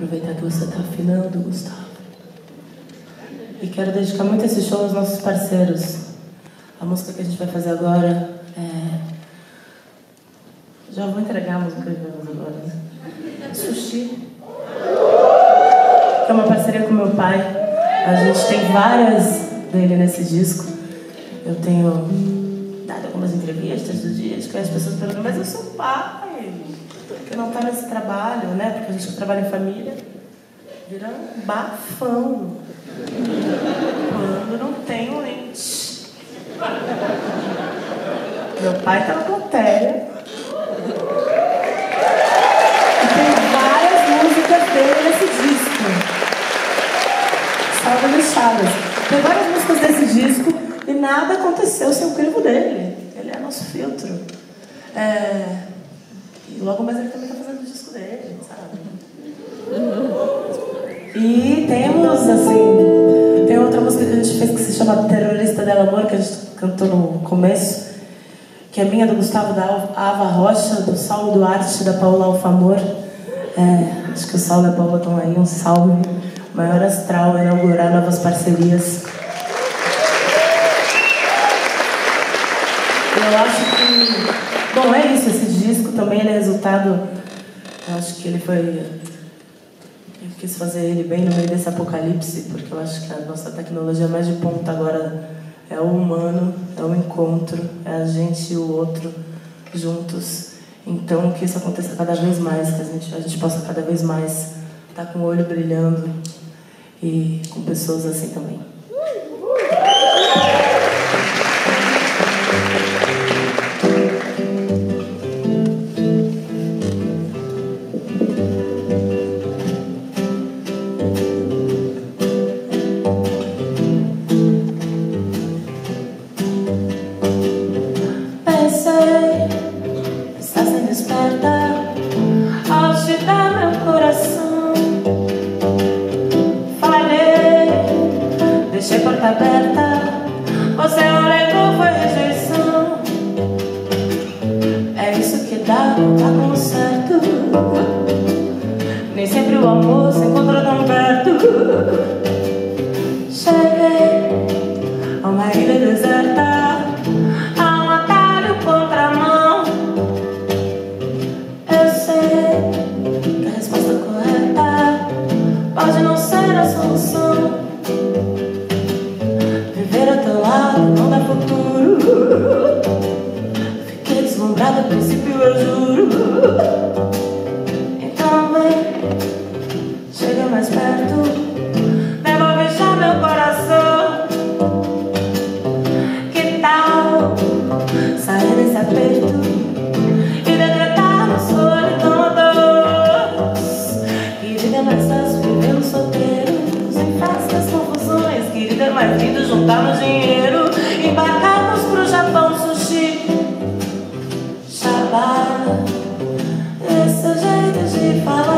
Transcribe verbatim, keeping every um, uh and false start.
Aproveitar que você está afinando, Gustavo. E quero dedicar muito esse show aos nossos parceiros. A música que a gente vai fazer agora é... Já vou entregar a música que a gente vai fazer agora. Sushi. Que é uma parceria com meu pai. A gente tem várias dele nesse disco. Eu tenho dado algumas entrevistas do dia que as pessoas perguntam, mas eu sou pai. Eu não tá nesse trabalho, né? Porque a gente trabalha em família. Vira um bafão. Quando não tem um leite. Meu pai tá na plateia. E tem várias músicas dele nesse disco. Salva deixadas. Tem várias músicas desse disco e nada aconteceu sem o crivo dele. Ele é nosso filtro. É... E logo mais ele também tá fazendo o disco dele, sabe? E temos, assim, tem outra música que a gente fez que se chama Terrorista del Amor, que a gente cantou no começo, que é minha, do Gustavo, da Ava Rocha, do Saulo Duarte, da Paula Alfamor. É, acho que o Saulo e a Paula estão aí, um salve. Maior astral é inaugurar novas parcerias. Eu acho que... Bom, é isso, esse disco também, ele é resultado... Eu acho que ele foi... Eu quis fazer ele bem no meio desse apocalipse, porque eu acho que a nossa tecnologia mais de ponta agora é o humano, é o encontro, é a gente e o outro juntos. Então, que isso aconteça cada vez mais, que a gente, a gente possa cada vez mais estar com o olho brilhando e com pessoas assim também. Esse é o jeito de falar.